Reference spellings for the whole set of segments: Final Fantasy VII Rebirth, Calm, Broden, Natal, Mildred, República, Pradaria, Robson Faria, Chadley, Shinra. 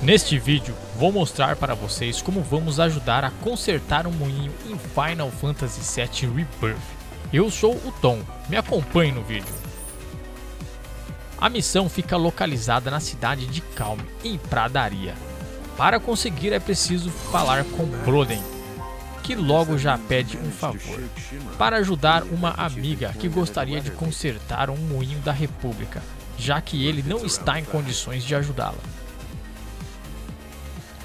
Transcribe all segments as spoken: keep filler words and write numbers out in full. Neste vídeo vou mostrar para vocês como vamos ajudar a consertar um moinho em Final Fantasy sete Rebirth. Eu sou o Tom, me acompanhe no vídeo. A missão fica localizada na cidade de Calm, em Pradaria. Para conseguir é preciso falar com Broden, que logo já pede um favor, para ajudar uma amiga que gostaria de consertar um moinho da República, já que ele não está em condições de ajudá-la.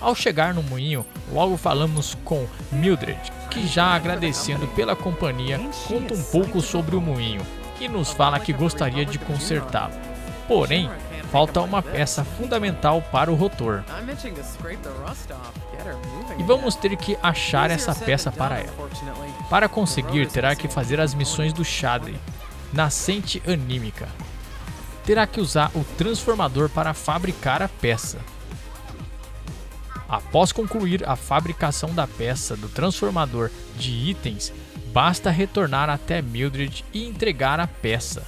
Ao chegar no moinho, logo falamos com Mildred, que já agradecendo pela companhia, conta um pouco sobre o moinho e nos fala que gostaria de consertá-lo. Porém, falta uma peça fundamental para o rotor. E vamos ter que achar essa peça para ela. Para conseguir, terá que fazer as missões do Chadley, Nascente Anímica. Terá que usar o transformador para fabricar a peça. Após concluir a fabricação da peça do transformador de itens, basta retornar até Mildred e entregar a peça.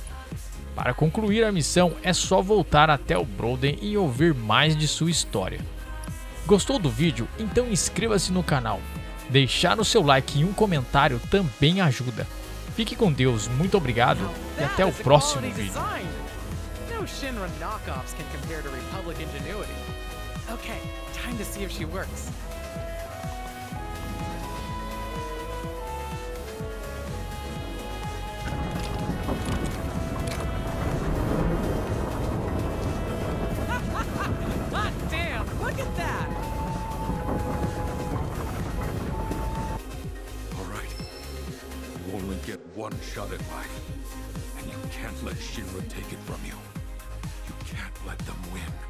Para concluir a missão, é só voltar até o Broden e ouvir mais de sua história. Gostou do vídeo? Então inscreva-se no canal. Deixar o seu like e um comentário também ajuda. Fique com Deus, muito obrigado e até o próximo vídeo. Okay, time to see if she works. Hot damn, look at that! All right, you only get one shot at life, and you can't let Shinra take it from you. You can't let them win.